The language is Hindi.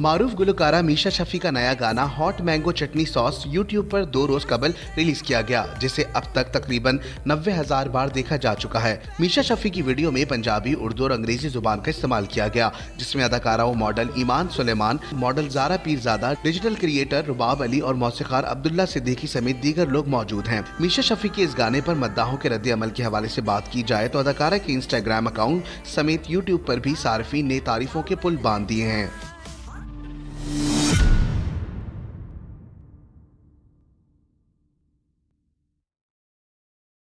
मारूफ गुलुकारा मीशा शफी का नया गाना hot mango chutney sauce YouTube पर 2 रोज कबल रिलीज किया गया, जिसे अब तक तकरीबन 90,000 बार देखा जा चुका है। मीशा शफी की वीडियो में पंजाबी, उर्दू और अंग्रेजी जुबान का इस्तेमाल किया गया, जिसमें अदाकारा और model Iman Suleman, model Zara Pirzada, digital creator Rubab Ali और मौसीकार अब्दुल्ला सिद्दीकी समेत दीगर लोग मौजूद हैं। मीशा शफी के इस गाने पर मद्दाहों के रद्द अमल के हवाले से बात की जाए तो अदाकारा के इंस्टाग्राम अकाउंट समेत YouTube पर भी सार्फिन ने तारीफों के पुल बांध दिए हैं।